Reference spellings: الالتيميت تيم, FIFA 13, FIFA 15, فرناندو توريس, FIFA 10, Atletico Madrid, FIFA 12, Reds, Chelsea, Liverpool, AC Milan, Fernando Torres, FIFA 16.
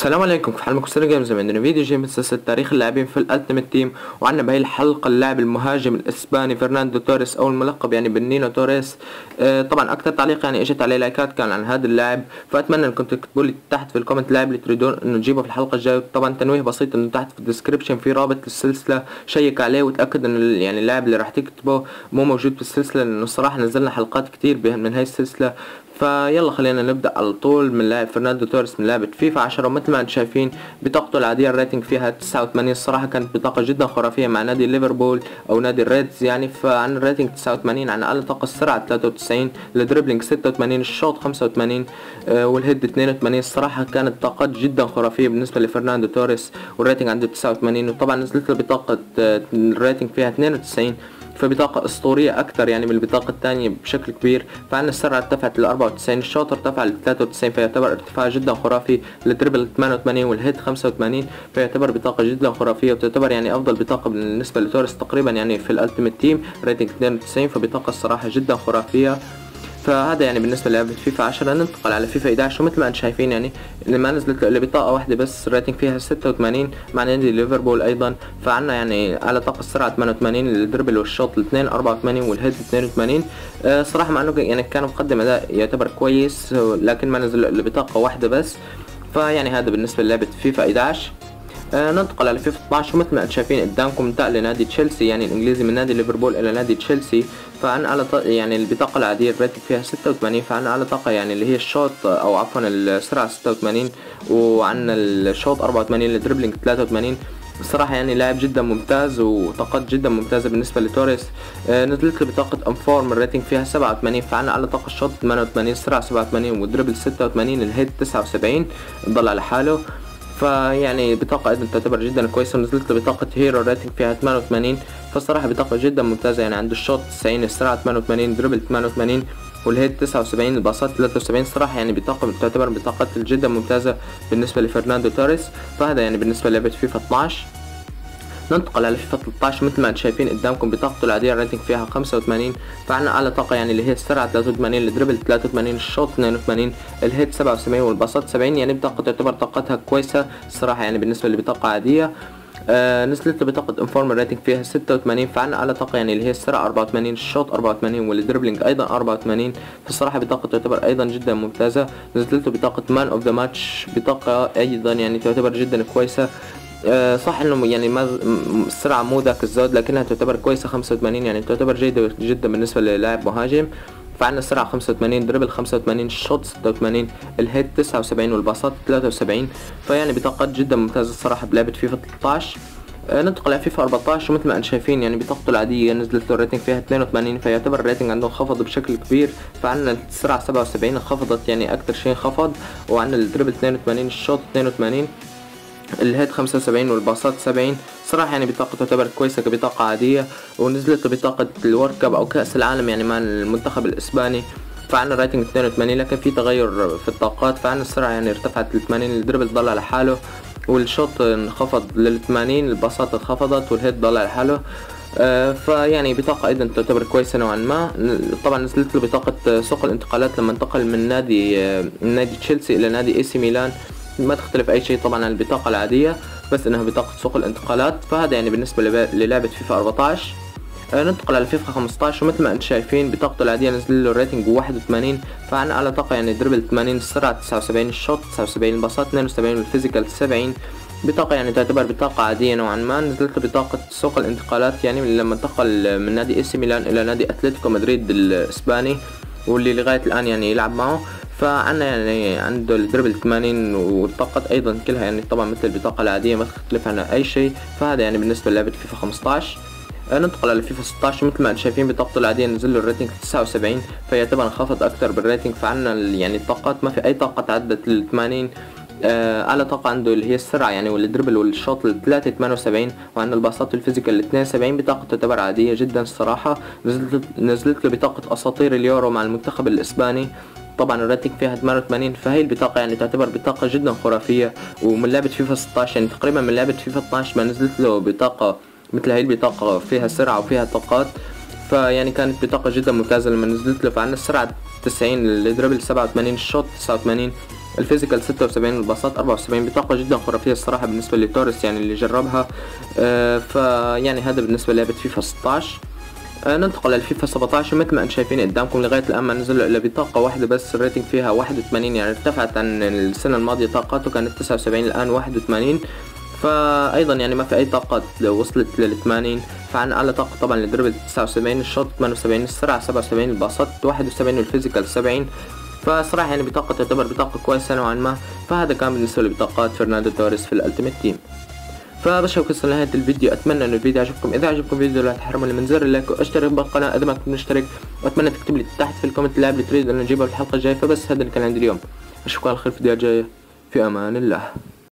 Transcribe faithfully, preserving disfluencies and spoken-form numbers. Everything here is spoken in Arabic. السلام عليكم. في حلقه كوستر جيمز عندنا فيديو جيم سلسله تاريخ اللاعبين في الالتيميت تيم، وعندنا بهي الحلقه اللاعب المهاجم الاسباني فرناندو توريس او الملقب يعني بالنينو توريس. آه طبعا اكثر تعليق يعني اجت عليه لايكات كان عن هذا اللاعب، فاتمنى انكم تكتبوا لي تحت في الكومنت اللاعب اللي تريدون انه نجيبه في الحلقه الجايه. طبعا تنويه بسيط انه تحت في الديسكربشن في رابط للسلسله، شيك عليه وتاكد انه يعني اللاعب اللي راح تكتبه مو موجود في السلسله، لانه الصراحه نزلنا حلقات كتير من هاي السلسله. فيلا خلينا نبدا على طول من لاعب فرناندو توريس من لعبه فيفا عشرة. ومثل ما انتم شايفين بطاقته العاديه الريتنج فيها تسعة وثمانين، الصراحه كانت بطاقه جدا خرافيه مع نادي ليفربول او نادي الريدز يعني. فعن الريتنج تسعة وثمانين، عن اقل طاقه السرعه ثلاثة وتسعين، الدريبلينج ستة وثمانين، الشوط خمسة وثمانين، آه والهيد اثنين وثمانين. الصراحه كانت طاقات جدا خرافيه بالنسبه لفرناندو توريس، والريتنج عنده تسعة وثمانين. وطبعا نزلت له بطاقه آه الريتنج فيها اثنين وتسعين، فبطاقة اسطورية اكتر يعني من البطاقة الثانية بشكل كبير. فعن السرعة ارتفعت ل اربعة وتسعين، الشوط ارتفع ل ثلاثة وتسعين فيعتبر ارتفاع جدا خرافي، الدريبل ثمانية وثمانين والهيد خمسة وثمانين، فيعتبر بطاقة جدا خرافية وتعتبر يعني افضل بطاقة بالنسبة لتوريس تقريبا يعني في الالتيميت تيم، ريتنج اثنين وتسعين، فبطاقة الصراحة جدا خرافية. فهذا يعني بالنسبه للعبة فيفا عشرة. ننتقل على فيفا احد عشر، ومثل ما انتم شايفين يعني لما نزلت له بطاقه واحده بس الريتنج فيها ستة وثمانين مع نادي ليفربول ايضا. فعنا يعني على طاقه السرعه ثمانية وثمانين، الدربل والشوط الاثنين اربعة وثمانين، والهيد اثنين وثمانين. آه صراحه مع انه يعني كان مقدم اداء يعتبر كويس، لكن ما نزل له بطاقه واحده بس. فيعني هذا بالنسبه للعبة فيفا احد عشر. آه ننتقل على فيفا اثنا عشر، ومثل ما انتم شايفين قدامكم انتقل لنادي تشيلسي يعني الانجليزي من نادي ليفربول الى نادي تشيلسي. فعن على يعني البطاقه العاديه الريتنج فيها ستة وثمانين، فعن على طاقه يعني اللي هي الشوط او عفوا السرعه ستة وثمانين، وعن الشوط اربعة وثمانين، الدريبلينج ثلاثة وثمانين. الصراحه يعني لاعب جدا ممتاز وطاقات جدا ممتازه بالنسبه لتوريس. آه نزلت له بطاقه انفورم الريتنج فيها سبعة وثمانين، فعن على طاقه الشوط ثمانية وثمانين، السرعه سبعة وثمانين، والدريبل ستة وثمانين، الهيد تسعة وسبعين، ضل على حاله. فيعني بطاقة ايضا تعتبر جدا كويسة. ونزلت له بطاقة هيرو ريتنج فيها ثمانية وثمانين، فالصراحة بطاقة جدا ممتازة يعني. عنده الشوط تسعين، السرعة ثمانية وثمانين، دربل ثمانية وثمانين، والهيد تسعة وسبعين، الباصات ثلاثة وسبعين. صراحة يعني بطاقة تعتبر بطاقات جدا ممتازة بالنسبة لفرناندو توريس. فهذا يعني بالنسبة للعبة فيفا اثنا عشر. ننتقل على فيفا ثلاثة عشر، مثل ما انتم شايفين قدامكم بطاقته العاديه الريتنج فيها خمسة وثمانين، فعنا على طاقه يعني اللي هي السرعه ثلاثة وثمانين، الدريبل ثلاثة وثمانين، الشوط اثنين وثمانين، الهيد سبعة وسبعين، والباصات سبعين. يعني بطاقه تعتبر طاقتها كويسه الصراحه يعني بالنسبه لبطاقه عاديه. آه نزلت بطاقه انفورم ريتنج فيها ستة وثمانين، فعنا على طاقه يعني اللي هي السرعه اربعة وثمانين، الشوط اربعة وثمانين، والدريبلينج ايضا اربعة وثمانين. فالصراحه بطاقه تعتبر ايضا جدا ممتازه. نزلت بطاقه مان اوف ذا ماتش، بطاقه ايضا يعني تعتبر جدا كويسه. أه صح انه يعني ما السرعه مو ذاك الزود، لكنها تعتبر كويسه خمسة وثمانين، يعني تعتبر جيده جدا بالنسبه للاعب مهاجم. فعنا السرعه خمسة وثمانين، دربل خمسة وثمانين، الشوط ستة وثمانين، الهيد تسعة وسبعين، والباصات ثلاثة وسبعين. فيعني بطاقات جدا ممتازه الصراحه بلعبه فيفا ثلاثة عشر. أه ننتقل على فيفا اربعة عشر، ومثل ما انتم شايفين يعني بطاقته العاديه نزلت له الريتنج فيها اثنين وثمانين، فيعتبر الريتنج عنده انخفض بشكل كبير. فعنا السرعه سبعة وسبعين، انخفضت يعني اكثر شيء انخفض، وعنا الدربل اثنين وثمانين، الشوط اثنين وثمانين، الهيد خمسة وسبعين، والباصات سبعين. صراحة يعني بطاقة تعتبر كويسة كبطاقة عادية. ونزلت بطاقة الورد كاب أو كأس العالم يعني مع المنتخب الإسباني، فعنا الريتنج اثنين وثمانين، لكن في تغير في الطاقات. فعنا السرعة يعني ارتفعت ل ثمانين، الدربل ضل على حاله، والشوط انخفض لل ثمانين، الباصات انخفضت، والهيد ضل على حاله. آه فيعني بطاقة أيضا تعتبر كويسة نوعا ما. طبعا نزلت له بطاقة سوق الانتقالات لما انتقل من نادي من نادي تشيلسي إلى نادي اي سي ميلان، ما تختلف اي شيء طبعا عن البطاقه العاديه، بس انها بطاقه سوق الانتقالات. فهذا يعني بالنسبه للعبه فيفا اربعة عشر. آه ننتقل على فيفا خمسة عشر، ومثل ما انتم شايفين بطاقته العاديه نزل له الريتنج واحد وثمانين، فعنا على طاقه يعني دربل ثمانين، السرعه تسعة وسبعين، الشوط تسعة وسبعين، الباصات اثنين وسبعين، والفيزيكال سبعين. بطاقه يعني تعتبر بطاقه عاديه نوعا ما. نزلت له بطاقه سوق الانتقالات يعني لما انتقل من نادي اي سي ميلان الى نادي اتلتيكو مدريد الاسباني، واللي لغايه الان يعني يلعب معه. فعنا يعني عنده الدربل ثمانين، والطاقات ايضا كلها يعني طبعا مثل البطاقه العاديه ما تختلف عنها اي شيء. فهذا يعني بالنسبه للعبه فيفا خمسة عشر. ننتقل على فيفا ستة عشر، مثل ما انتم شايفين بطاقته العاديه نزل له الريتنج تسعة وسبعين، فيعتبر انخفض اكثر بالريتنج. فعنا يعني الطاقات ما في اي طاقه تعدت ال ثمانين. آه على طاقه عنده اللي هي السرعه يعني والدربل والشوط الثلاثة ثمانية وسبعين، وعن الباصات والفيزيكال اثنين وسبعين. بطاقه تعتبر عاديه جدا الصراحه. نزلت نزلت له بطاقه اساطير اليورو مع المنتخب الاسباني، طبعا الريتنج فيها ثمانية وثمانين. فهي البطاقه يعني تعتبر بطاقه جدا خرافيه. ومن لعبه فيفا ستة عشر يعني تقريبا من لعبه فيفا اثنا عشر ما نزلت له بطاقه مثل هي البطاقه فيها سرعه وفيها طاقات. فيعني كانت بطاقه جدا ممتازه لما نزلت له. فعن السرعه تسعين، الدربل سبعة وثمانين، الشوط تسعة وثمانين، الفيزيكال ستة وسبعين، الباصات أربعة وسبعين، بطاقة جدا خرافية الصراحة بالنسبة لتوريس يعني اللي جربها. آه فيعني هذا بالنسبة للعبة فيفا ستة عشر. آه ننتقل للفيفا سبعة عشر، مثل ما انتم شايفين قدامكم لغاية الآن ما نزلوا إلا بطاقة واحدة بس، الريتنج فيها واحد وثمانين، يعني ارتفعت عن السنة الماضية، طاقاته كانت تسعة وسبعين الآن واحد وثمانين، فأيضا يعني ما في أي طاقة وصلت للثمانين، فعن أعلى طاقة طبعا للدربل تسعة وسبعين، الشوط ثمانية وسبعين، السرعة سبعة وسبعين، الباصات واحد وسبعين، والفيزيكال سبعين. فصراحة يعني بطاقة تعتبر بطاقة كويسة نوعا ما. فهذا كان بالنسبة لبطاقات فرناندو توريس في الألتيميت تيم. فبس وصلنا لنهاية الفيديو، أتمنى أن الفيديو عجبكم، إذا عجبكم الفيديو لا تحرموا من زر اللايك واشترك بالقناة إذا ما كنت مشترك، وأتمنى تكتب لي تحت في الكومنت اللاعب اللي تريد أن نجيبه في الحلقة الجاية. فبس هذا اللي كان عندي اليوم، أشوفكم على خير في الفيديو الجاية، في أمان الله.